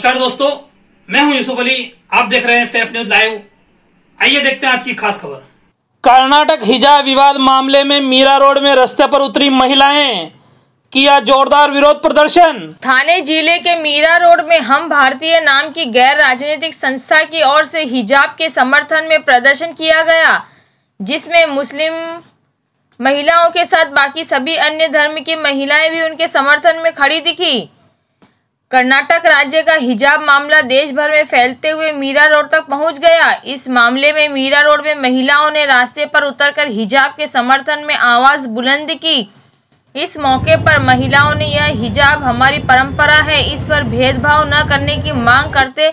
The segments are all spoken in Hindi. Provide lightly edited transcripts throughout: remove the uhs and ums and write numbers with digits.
नमस्कार दोस्तों, मैं हूं यूसुफ अली। आप देख रहे हैं सैफ न्यूज़ लाइव। आइए देखते हैं आज की खास खबर। कर्नाटक हिजाब विवाद मामले में मीरा रोड में रास्ते पर उतरी महिलाएं, किया जोरदार विरोध प्रदर्शन। थाने जिले के मीरा रोड में हम भारतीय नाम की गैर राजनीतिक संस्था की ओर से हिजाब के समर्थन में प्रदर्शन किया गया, जिसमें मुस्लिम महिलाओं के साथ बाकी सभी अन्य धर्म की महिलाएं भी उनके समर्थन में खड़ी दिखी। कर्नाटक राज्य का हिजाब मामला देश भर में फैलते हुए मीरा रोड तक पहुंच गया। इस मामले में मीरा रोड में महिलाओं ने रास्ते पर उतरकर हिजाब के समर्थन में आवाज बुलंद की। इस मौके पर महिलाओं ने यह हिजाब हमारी परंपरा है, इस पर भेदभाव न करने की मांग करते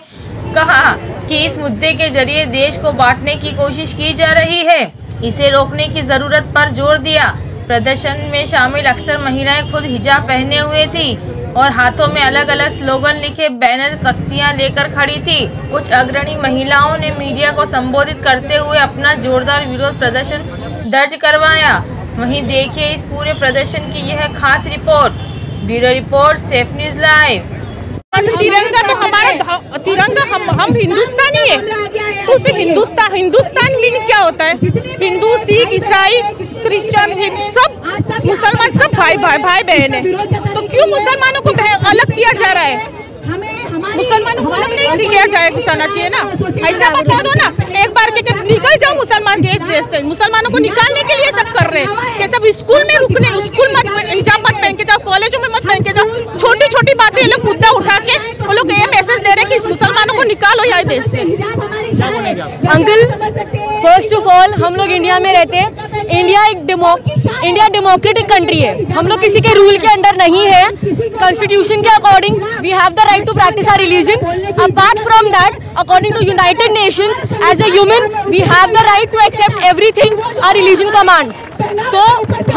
कहा कि इस मुद्दे के जरिए देश को बांटने की कोशिश की जा रही है, इसे रोकने की जरूरत पर जोर दिया। प्रदर्शन में शामिल अक्सर महिलाएं खुद हिजाब पहने हुए थी और हाथों में अलग अलग स्लोगन लिखे बैनर तख्तियां लेकर खड़ी थी। कुछ अग्रणी महिलाओं ने मीडिया को संबोधित करते हुए अपना जोरदार विरोध प्रदर्शन दर्ज करवाया। वहीं देखिए इस पूरे प्रदर्शन की यह खास report. Bureau report, Saif news live. तिरंगा तो हमारा, तिरंगा हम हिंदुस्तानी है, तो उसे हिंदुस्तान में क्या होता है? हिंदू, सिख, ईसाई, क्रिश्चियन, सब मुसलमान, सब भाई बहन है, तो क्यों मुसलमानों को अलग किया जा रहा है? मुसलमानों को अलग नहीं किया जाए, कुछ आना चाहिए ना। ऐसा मत कह दो ना, एक बार के निकल जाओ मुसलमान देश से। मुसलमानों को निकालने के लिए सब कर रहे हैं कि सब स्कूल में रुकने, स्कूल मत, हिजाब मत पहन के जाओ, कॉलेजों में मत पहन के जाओ। छोटी छोटी बातें लोग मुद्दा उठा के वो लोग ये मैसेज दे रहे हैं कि मुसलमानों को निकालो यहाँ देश से। अंकल, फर्स्ट ऑफ ऑल हम लोग इंडिया में रहते हैं। इंडिया डेमोक्रेटिक कंट्री है, हम लोग किसी के रूल के अंडर नहीं है। कॉन्स्टिट्यूशन के according we have the right to practice our religion. Apart from that, according to United Nations, as a human, we have the right to accept everything our religion commands. तो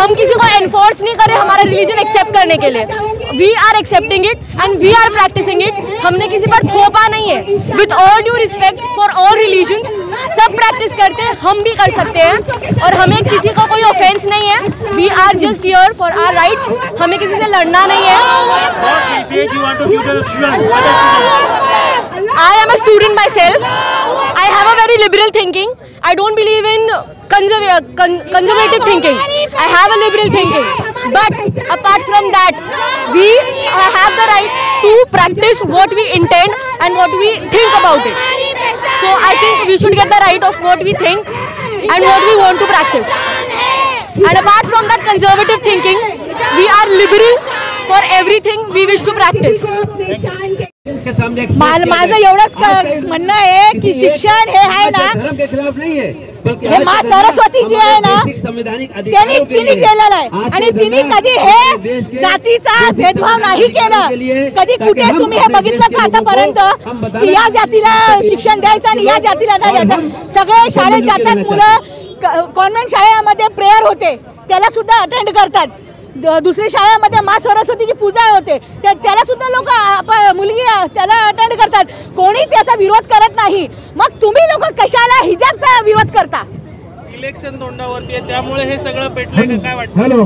हम किसी को enforce नहीं करें हमारा religion accept करने के लिए. We are accepting it and we are practicing it. हमने किसी पर थोपा नहीं है. With all due respect for all religions, सब practice करते हैं, हम भी कर सकते हैं और हमें किसी को कोई offense नहीं है. We are just here for our rights. हमें किसी से लड़ना नहीं है. I am a student myself. I have a very liberal thinking. I don't believe in conservative thinking. I have a liberal thinking. But apart from that, we have the right to practice what we intend and what we think about it. So I think we should get the right of what we think and what we want to practice. And apart from that conservative thinking, we are liberal for everything we wish to practice. माझं एवढंच म्हणणं आहे की शिक्षण हे आहे ना, हे मा सरस्वती जी आहे ना, त्यांनी तिने केलेलं आहे आणि तिने कधी हे जातीचा भेदभाव नाही केला. कधी कुठेच तुम्ही हे बघितलं का आतापर्यंत की या जातीला शिक्षण द्यायचं आणि या जातीला नाही द्यायचं? सगळे शाळेत जातात मुलं, कॉन्व्हेंट शाळेमध्ये प्रेयर होते त्याला सुद्धा अटेंड करतात. दुसरी शाळेमध्ये माँ सरस्वतीची पूजा होते त्याला सुद्धा लोक मुलगी त्याला अटेंड करतात, कोणी त्याचा विरोध करत नाही. मग तुम्ही लोक कशाला हिजाबचा विरोध करता? इलेक्शन तोंडावरती आहे त्यामुळे हे सगळं पेटलं काय वाटतं?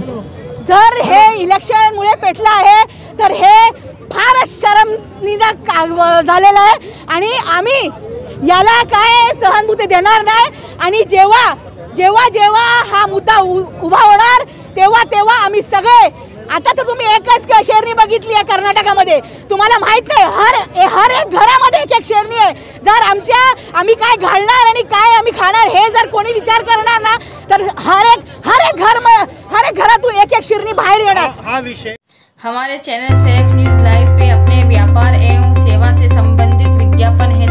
जर हे इलेक्शन मुळे पेटलं आहे तर हे फारच शरमनिंदक झालेलं आहे आणि आम्ही याला काय सहानुभूती देणार नाही. आणि जेव्हा जेव्हा जेव्हा हा मुद्दा उभा होणार तेव्हा तेव्हा आम्ही सगळे, आता तर तुम्ही एकच शेरणी बघितली आहे कर्नाटकामध्ये, तुम्हाला माहित नाही हर एक घरामध्ये एक एक शेरणी आहे. जर आम्ही काय घालणार आणि काय आम्ही खाणार हे जर कोणी विचार करणार ना तर हर एक घरातून एक एक शेरणी बाहेर येणार. हा विषय हमारे चैनल सैफ न्यूज़ लाइव पे अपने व्यापार एवं सेवा से संबंधित विज्ञापन है.